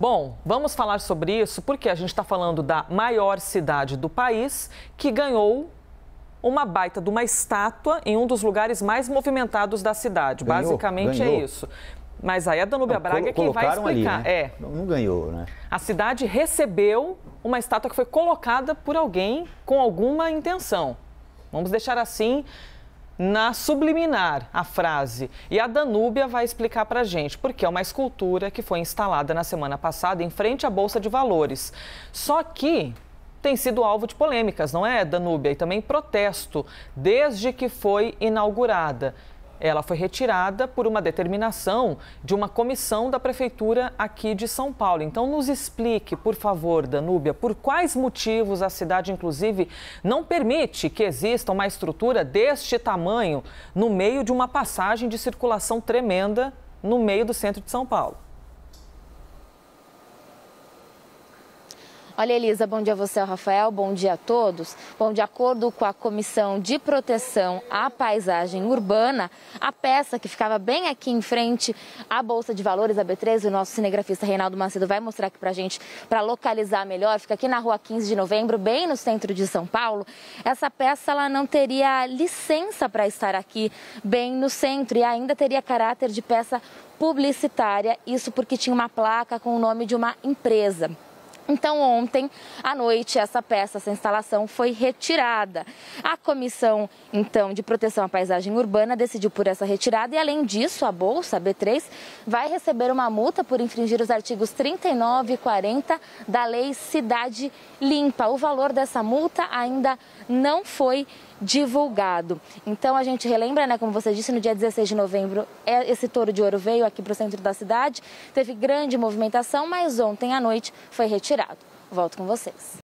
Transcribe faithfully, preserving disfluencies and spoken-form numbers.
Bom, vamos falar sobre isso porque a gente está falando da maior cidade do país que ganhou uma baita de uma estátua em um dos lugares mais movimentados da cidade. Ganhou, basicamente ganhou. É isso. Mas aí a Danúbia não, Braga é quem vai explicar. Ali, né? É. Não, não ganhou, né? A cidade recebeu uma estátua que foi colocada por alguém com alguma intenção. Vamos deixar assim na subliminar a frase. E a Danúbia vai explicar pra gente, porque é uma escultura que foi instalada na semana passada em frente à Bolsa de Valores. Só que tem sido alvo de polêmicas, não é, Danúbia? E também protesto, desde que foi inaugurada. Ela foi retirada por uma determinação de uma comissão da Prefeitura aqui de São Paulo. Então, nos explique, por favor, Danúbia, por quais motivos a cidade, inclusive, não permite que exista uma estrutura deste tamanho no meio de uma passagem de circulação tremenda no meio do centro de São Paulo. Olha, Elisa, bom dia a você, Rafael, bom dia a todos. Bom, de acordo com a Comissão de Proteção à Paisagem Urbana, a peça que ficava bem aqui em frente à Bolsa de Valores, a B três, o nosso cinegrafista Reinaldo Macedo vai mostrar aqui pra gente, para localizar melhor, fica aqui na rua quinze de novembro, bem no centro de São Paulo. Essa peça, ela não teria licença para estar aqui, bem no centro, e ainda teria caráter de peça publicitária, isso porque tinha uma placa com o nome de uma empresa. Então, ontem à noite, essa peça, essa instalação foi retirada. A Comissão, então, de Proteção à Paisagem Urbana decidiu por essa retirada e, além disso, a Bolsa, a B três, vai receber uma multa por infringir os artigos trinta e nove e quarenta da Lei Cidade Limpa. O valor dessa multa ainda não foi divulgado. Então, a gente relembra, né, como você disse, no dia dezesseis de novembro, esse Touro de Ouro veio aqui para o centro da cidade, teve grande movimentação, mas ontem à noite foi retirado. Volto com vocês.